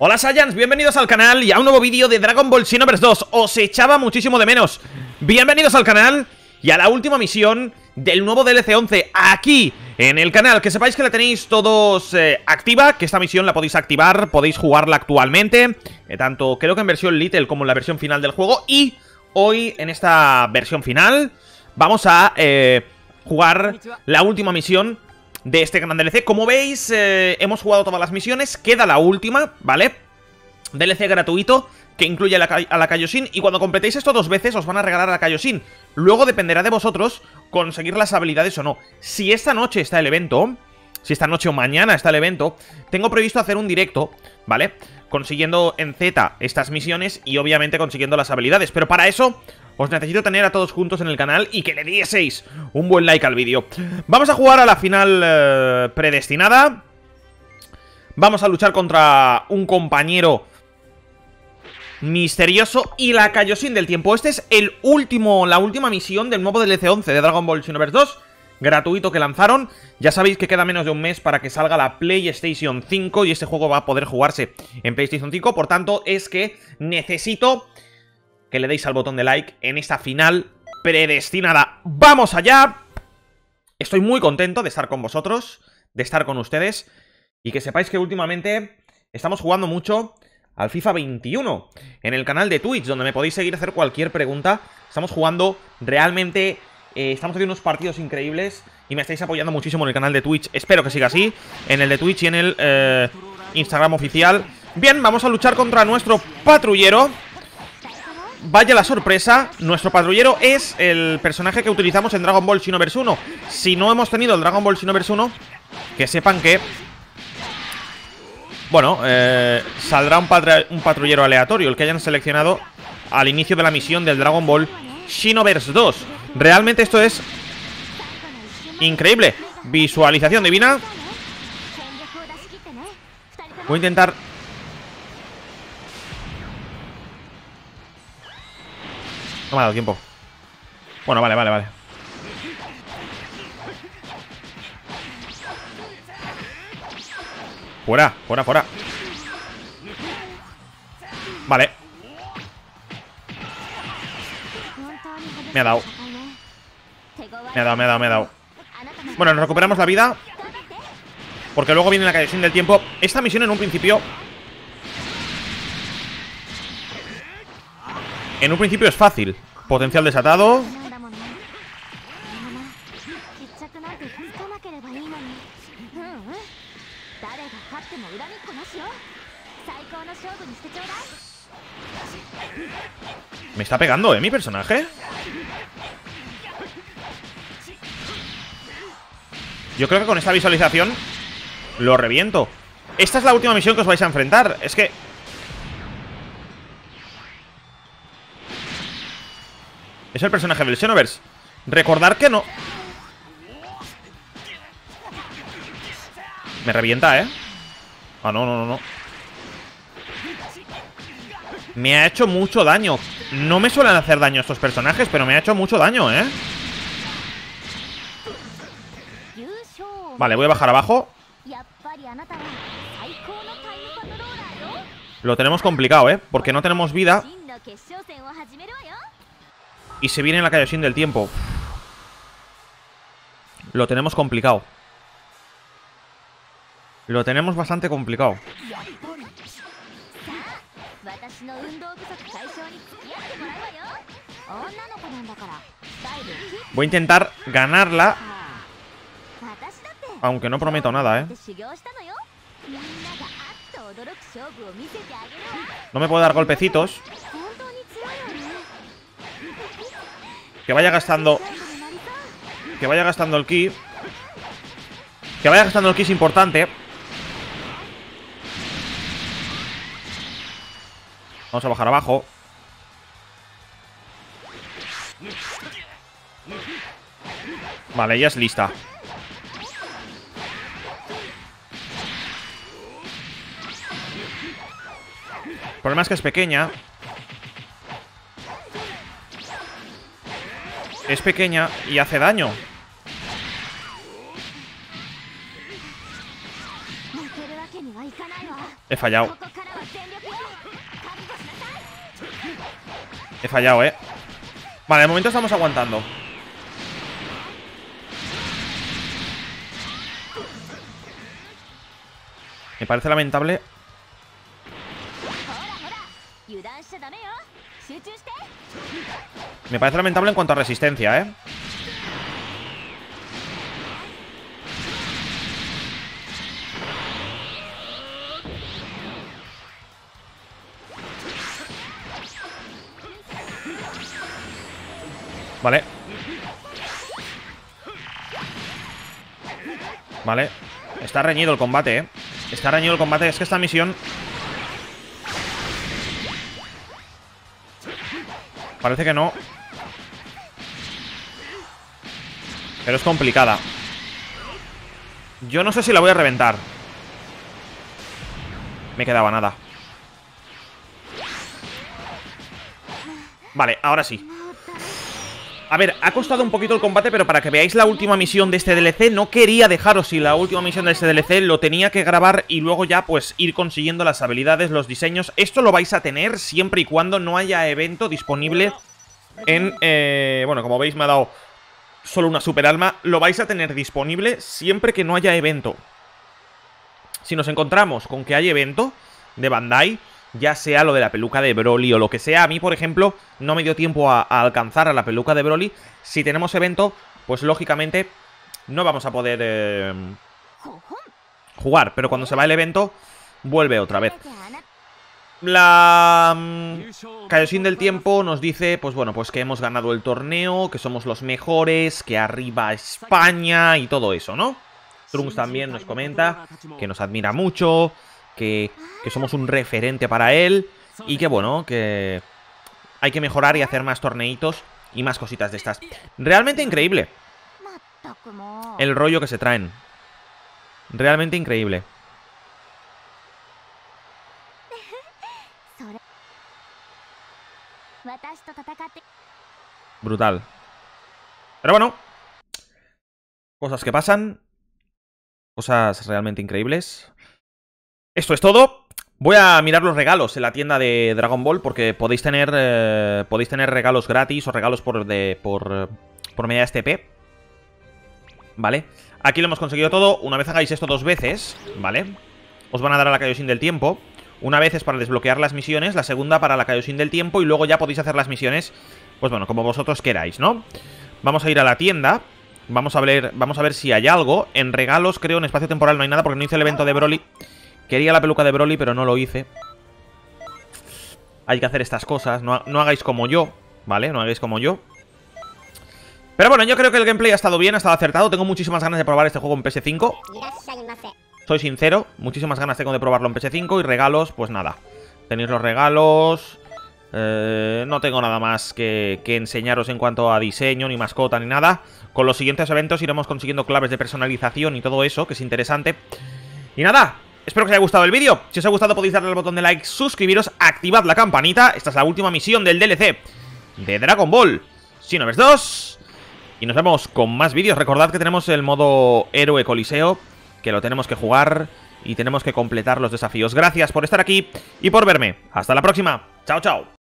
Hola Saiyans, bienvenidos al canal y a un nuevo vídeo de Dragon Ball Xenoverse 2. Os echaba muchísimo de menos. Bienvenidos al canal y a la última misión del nuevo DLC 11 aquí en el canal. Que sepáis que la tenéis todos activa, que esta misión la podéis activar, podéis jugarla actualmente, tanto creo que en versión Little como en la versión final del juego. Y hoy en esta versión final vamos a jugar la última misión de este gran DLC. Como veis, hemos jugado todas las misiones, queda la última, ¿vale? DLC gratuito que incluye a la Kaioshin, y cuando completéis esto 2 veces os van a regalar a la Kaioshin. Luego dependerá de vosotros conseguir las habilidades o no. Si esta noche está el evento, si esta noche o mañana está el evento, tengo previsto hacer un directo, ¿vale? Consiguiendo en Z estas misiones y obviamente consiguiendo las habilidades, pero para eso os necesito tener a todos juntos en el canal y que le dieseis un buen like al vídeo. Vamos a jugar a la final predestinada. Vamos a luchar contra un compañero misterioso y la Kaioshin del tiempo. Este es la última misión del nuevo DLC 11 de Dragon Ball Xenoverse 2. Gratuito que lanzaron. Ya sabéis que queda menos de un mes para que salga la PlayStation 5 y este juego va a poder jugarse en PlayStation 5. Por tanto, es que necesito que le deis al botón de like en esta final predestinada. ¡Vamos allá! Estoy muy contento de estar con vosotros, de estar con ustedes. Y que sepáis que últimamente estamos jugando mucho al FIFA 21 en el canal de Twitch, donde me podéis seguir a hacer cualquier pregunta. Estamos jugando realmente, estamos haciendo unos partidos increíbles y me estáis apoyando muchísimo en el canal de Twitch. Espero que siga así, en el de Twitch y en el Instagram oficial. Bien, vamos a luchar contra nuestro patrullero. Vaya la sorpresa, nuestro patrullero es el personaje que utilizamos en Dragon Ball Xenoverse 1. Si no hemos tenido el Dragon Ball Xenoverse 1, que sepan que, bueno, saldrá un patrullero aleatorio, el que hayan seleccionado al inicio de la misión del Dragon Ball Xenoverse 2. Realmente esto es increíble. Visualización divina. Voy a intentar... No me ha dado tiempo. Bueno, vale. Fuera. Vale. Me ha dado. Bueno, nos recuperamos la vida, porque luego viene la Kaioshin del tiempo. Esta misión en un principio... es fácil. Potencial desatado. Me está pegando, ¿eh? Mi personaje. Yo creo que con esta visualización lo reviento. Esta es la última misión que os vais a enfrentar. Es que... es el personaje del Xenoverse. Recordar que no. Me revienta, ¿eh? Ah, no. Me ha hecho mucho daño. No me suelen hacer daño estos personajes, pero me ha hecho mucho daño, ¿eh? Vale, voy a bajar abajo. Lo tenemos complicado, ¿eh? Porque no tenemos vida. Y se viene la Kaioshin del tiempo. Lo tenemos complicado. Lo tenemos bastante complicado. Voy a intentar ganarla, aunque no prometo nada, ¿eh? No me puedo dar golpecitos. Que vaya gastando el ki. Que vaya gastando el ki es importante. Vamos a bajar abajo. Vale, ella es lista. El problema es que es pequeña. Es pequeña y hace daño. He fallado. He fallado, ¿eh? Vale, de momento estamos aguantando. Me parece lamentable. Me parece lamentable en cuanto a resistencia, ¿eh? Vale. Vale. Está reñido el combate, ¿eh? Está reñido el combate. Es que esta misión... Parece que no. Pero es complicada. Yo no sé si la voy a reventar. Me quedaba nada. Vale, ahora sí. A ver, ha costado un poquito el combate, pero para que veáis la última misión de este DLC, no quería dejaros sin la última misión de este DLC, lo tenía que grabar y luego ya pues ir consiguiendo las habilidades, los diseños. Esto lo vais a tener siempre y cuando no haya evento disponible en... bueno, como veis me ha dado solo una super alma. Lo vais a tener disponible siempre que no haya evento. Si nos encontramos con que hay evento de Bandai... Ya sea lo de la peluca de Broly o lo que sea. A mí, por ejemplo, no me dio tiempo a alcanzar a la peluca de Broly. Si tenemos evento, pues lógicamente no vamos a poder jugar. Pero cuando se va el evento, vuelve otra vez. La Kaioshin del tiempo nos dice, pues bueno, pues que hemos ganado el torneo, que somos los mejores, que arriba España y todo eso, ¿no? Trunks también nos comenta que nos admira mucho... Que somos un referente para él y que, bueno, que hay que mejorar y hacer más torneitos y más cositas de estas. Realmente increíble el rollo que se traen. Realmente increíble. Brutal. Pero bueno, cosas que pasan. Cosas realmente increíbles. Esto es todo. Voy a mirar los regalos en la tienda de Dragon Ball porque podéis tener regalos gratis o regalos por media STP. Vale. Aquí lo hemos conseguido todo. Una vez hagáis esto dos veces, ¿vale? Os van a dar a la Kaioshin del tiempo. Una vez es para desbloquear las misiones, la segunda para la Kaioshin del tiempo y luego ya podéis hacer las misiones, pues bueno, como vosotros queráis, ¿no? Vamos a ir a la tienda. Vamos a ver si hay algo. En regalos, creo, en espacio temporal no hay nada porque no hice el evento de Broly. Quería la peluca de Broly, pero no lo hice. Hay que hacer estas cosas. No hagáis como yo, ¿vale? No hagáis como yo. Pero bueno, yo creo que el gameplay ha estado bien, ha estado acertado. Tengo muchísimas ganas de probar este juego en PS5. Soy sincero, muchísimas ganas tengo de probarlo en PS5. Y regalos, pues nada. Tenéis los regalos. No tengo nada más que enseñaros en cuanto a diseño, ni mascota, ni nada. Con los siguientes eventos iremos consiguiendo claves de personalización y todo eso, que es interesante. Y nada... Espero que os haya gustado el vídeo. Si os ha gustado podéis darle al botón de like, suscribiros, activad la campanita. Esta es la última misión del DLC de Dragon Ball Xenoverse 2. Y nos vemos con más vídeos. Recordad que tenemos el modo Héroe Coliseo, que lo tenemos que jugar y tenemos que completar los desafíos. Gracias por estar aquí y por verme. Hasta la próxima. Chao, chao.